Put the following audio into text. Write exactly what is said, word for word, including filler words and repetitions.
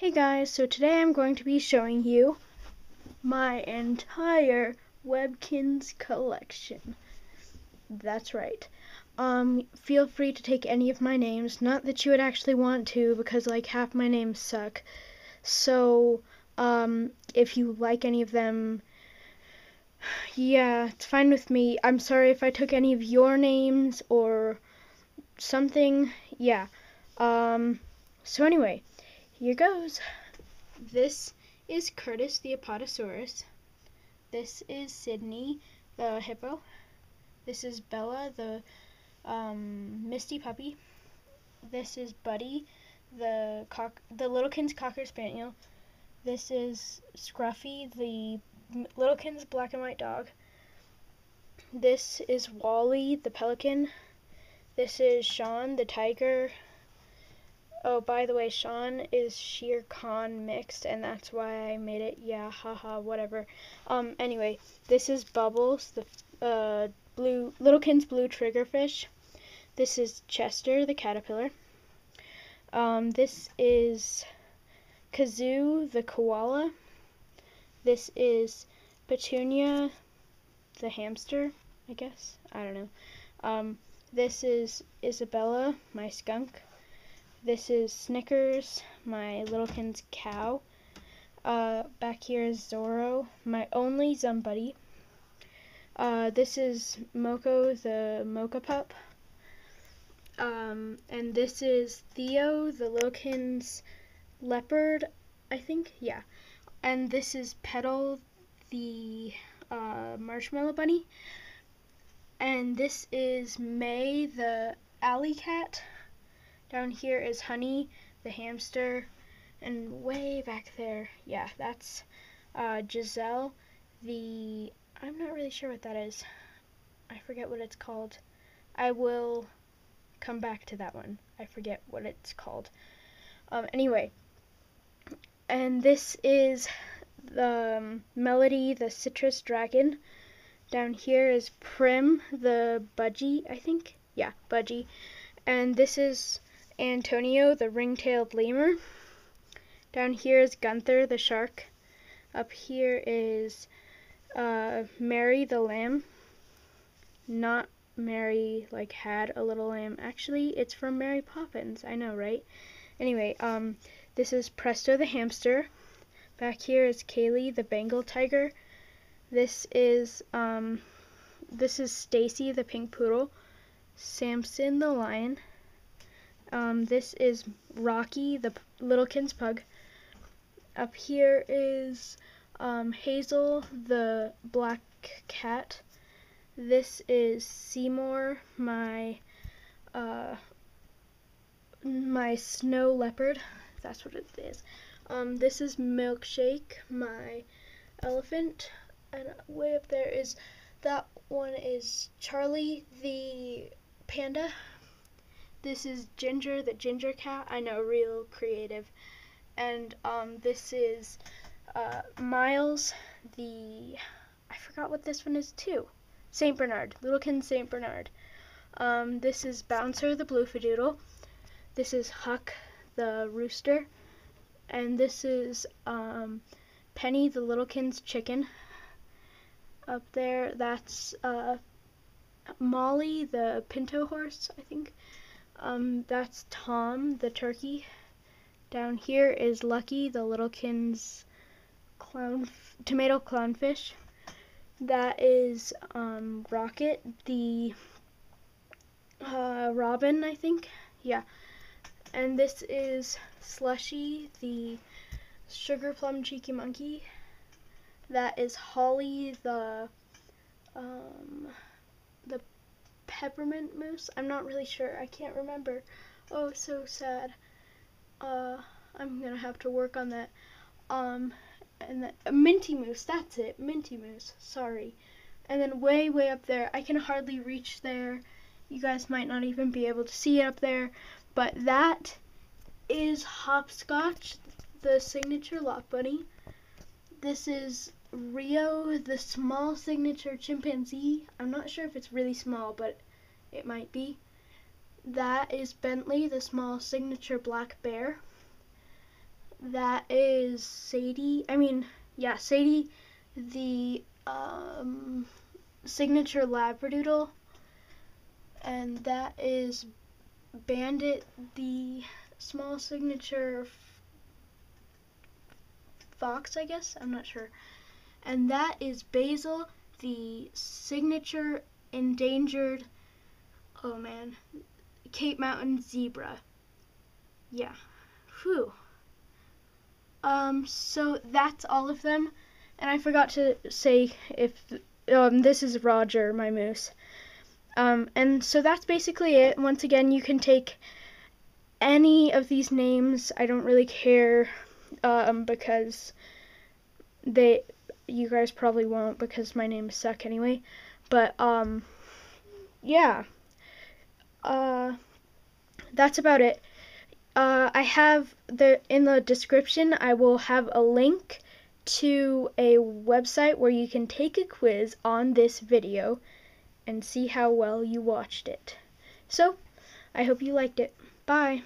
Hey guys, so today I'm going to be showing you my entire Webkinz collection. That's right. Um, feel free to take any of my names, not that you would actually want to because like half my names suck. So, um, if you like any of them, yeah, it's fine with me. I'm sorry if I took any of your names or something. Yeah. Um, so anyway, here goes. This is Curtis the Apatosaurus. This is Sydney the hippo. This is Bella the um, misty puppy. This is Buddy the cock, the Littlekins cocker spaniel. This is Scruffy the Littlekins black and white dog. This is Wally the pelican. This is Sean the tiger. Oh, by the way, Sean is Shere Khan mixed, and that's why I made it. Yeah, haha, whatever. Um, anyway, this is Bubbles, the uh, blue Littlekin's blue triggerfish. This is Chester, the caterpillar. Um, this is Kazoo, the koala. This is Petunia, the hamster, I guess. I don't know. Um, this is Isabella, my skunk. This is Snickers, my Littlekin's cow. Uh, back here is Zorro, my only Zumbuddy. Uh, this is Moco, the Mocha pup. Um, and this is Theo, the Littlekin's leopard, I think, yeah. And this is Petal, the uh, marshmallow bunny. And this is May, the alley cat. Down here is Honey, the hamster, and way back there, yeah, that's uh, Giselle, the, I'm not really sure what that is. I forget what it's called. I will come back to that one. I forget what it's called. Um, anyway, and this is the um, Melody, the citrus dragon. Down here is Prim, the budgie, I think. Yeah, budgie. And this is Antonio, the ring-tailed lemur. Down here is Gunther, the shark. Up here is uh, Mary, the lamb. Not Mary, like, had a little lamb. Actually, it's from Mary Poppins. I know, right? Anyway, um, this is Presto, the hamster. Back here is Kaylee, the Bengal tiger. This is, um, this is Stacy, the pink poodle. Samson, the lion. Um, this is Rocky, the Littlekin's pug. Up here is um, Hazel, the black cat. This is Seymour, my uh, my snow leopard. That's what it is. Um, this is Milkshake, my elephant. And way up there is, that one is Charlie, the panda. This is Ginger, the ginger cat. I know, real creative. And um, this is uh, Miles, the, I forgot what this one is too. Saint Bernard, Littlekin Saint Bernard. Um, this is Bouncer, the Bloofadoodle. This is Huck, the rooster. And this is um, Penny, the Littlekin's chicken. Up there, that's uh, Molly, the pinto horse, I think. Um, that's Tom, the turkey. Down here is Lucky, the Littlekin's clown f tomato clownfish. That is, um, Rocket, the, uh, robin, I think. Yeah. And this is Slushy, the sugar plum cheeky monkey. That is Holly, the, um, the peppermint moose? I'm not really sure. I can't remember. Oh, so sad. Uh, I'm gonna have to work on that. Um, and that, uh, Minty Moose, that's it. Minty Moose, sorry. And then way, way up there, I can hardly reach there. You guys might not even be able to see it up there, but that is Hopscotch, the signature lock bunny. This is Rio, the small signature chimpanzee. I'm not sure if it's really small, but it might be. That is Bentley, the small signature black bear. that is Sadie, I mean, yeah, Sadie, the um, signature Labradoodle, and that is Bandit, the small signature fox, I guess, I'm not sure, and that is Basil, the signature endangered, oh man, Cape Mountain zebra. Yeah, whew. Um, so that's all of them, and I forgot to say if, um, this is Roger, my moose. Um, and so that's basically it. Once again, you can take any of these names, I don't really care, um, because they, you guys probably won't because my names suck anyway, but, um, yeah, uh, that's about it. Uh, I have, the in the description, I will have a link to a website where you can take a quiz on this video and see how well you watched it. So, I hope you liked it. Bye!